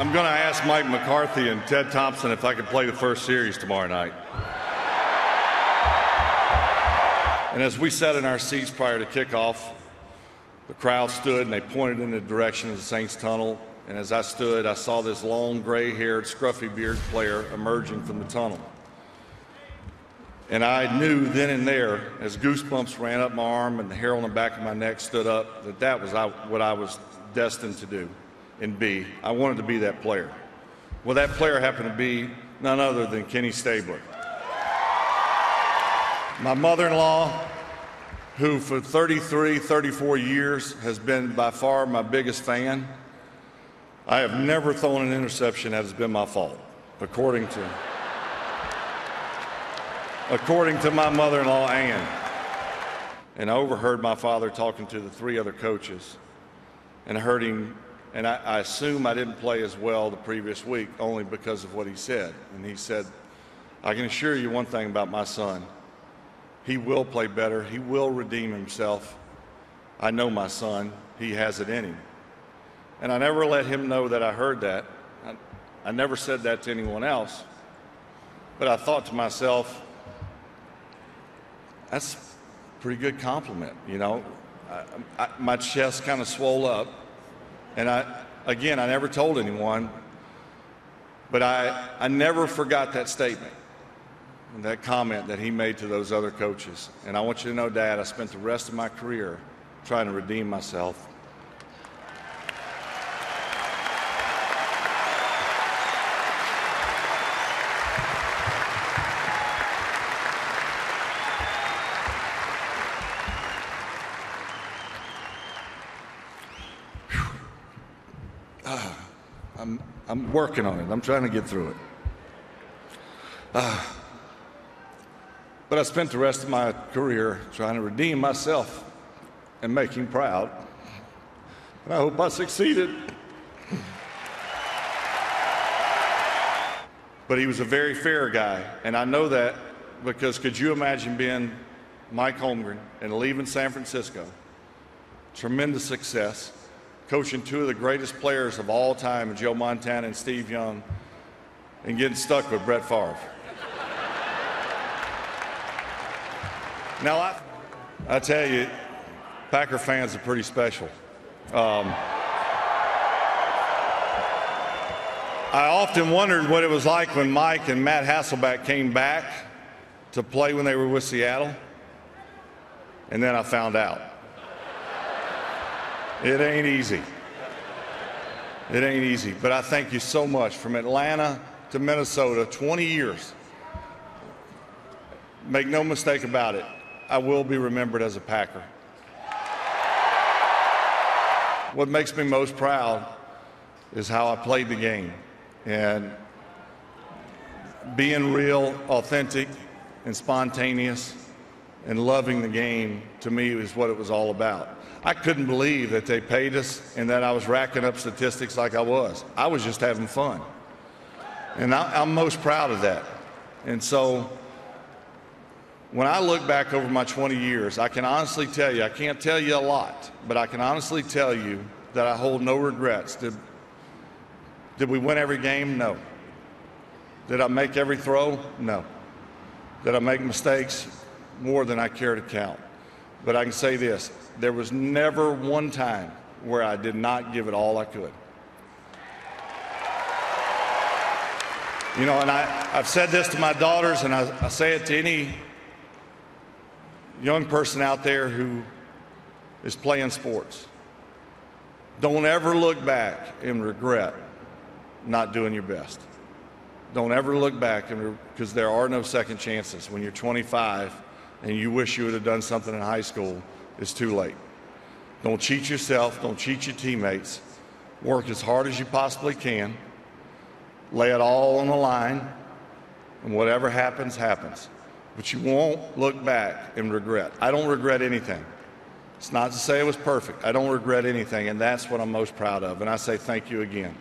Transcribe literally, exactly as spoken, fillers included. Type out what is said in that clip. I'm going to ask Mike McCarthy and Ted Thompson if I can play the first series tomorrow night. And as we sat in our seats prior to kickoff, the crowd stood and they pointed in the direction of the Saints tunnel. And as I stood, I saw this long, gray-haired, scruffy-bearded player emerging from the tunnel. And I knew then and there, as goosebumps ran up my arm and the hair on the back of my neck stood up, that that was I, what I was destined to do and be. I wanted to be that player. Well, that player happened to be none other than Kenny Stabler. My mother-in-law, who for thirty-three, thirty-four years has been by far my biggest fan. I have never thrown an interception that has been my fault, according to... According to my mother-in-law, Ann. And I overheard my father talking to the three other coaches and heard him, and I, I assume I didn't play as well the previous week only because of what he said. And he said, I can assure you one thing about my son. He will play better. He will redeem himself. I know my son. He has it in him. And I never let him know that I heard that. I, I never said that to anyone else. But I thought to myself, that's a pretty good compliment, you know. I, I, my chest kind of swole up, and I, again, I never told anyone, but I, I never forgot that statement, and that comment that he made to those other coaches. And I want you to know, Dad, I spent the rest of my career trying to redeem myself. I'm working on it. I'm trying to get through it. Uh, but I spent the rest of my career trying to redeem myself and make him proud. And I hope I succeeded. But he was a very fair guy, and I know that because could you imagine being Mike Holmgren and leaving San Francisco? Tremendous success. Coaching two of the greatest players of all time, Joe Montana and Steve Young, and getting stuck with Brett Favre. Now, I, I tell you, Packer fans are pretty special. Um, I often wondered what it was like when Mike and Matt Hasselbeck came back to play when they were with Seattle, and then I found out. It ain't easy. It ain't easy. But I thank you so much. From Atlanta to Minnesota, twenty years. Make no mistake about it, I will be remembered as a Packer. What makes me most proud is how I played the game. And being real, authentic, and spontaneous, and loving the game, to me, is what it was all about. I couldn't believe that they paid us and that I was racking up statistics like I was. I was just having fun. And I, I'm most proud of that. And so when I look back over my twenty years, I can honestly tell you, I can't tell you a lot, but I can honestly tell you that I hold no regrets. Did, did we win every game? No. Did I make every throw? No. Did I make mistakes? More than I care to count. But I can say this, there was never one time where I did not give it all I could. You know, and I, I've said this to my daughters, and I, I say it to any young person out there who is playing sports. Don't ever look back and regret not doing your best. Don't ever look back, and because there are no second chances. When you're twenty-five and you wish you would have done something in high school, it's too late. Don't cheat yourself. Don't cheat your teammates. Work as hard as you possibly can. Lay it all on the line, and whatever happens, happens. But you won't look back and regret. I don't regret anything. It's not to say it was perfect. I don't regret anything, and that's what I'm most proud of, and I say thank you again.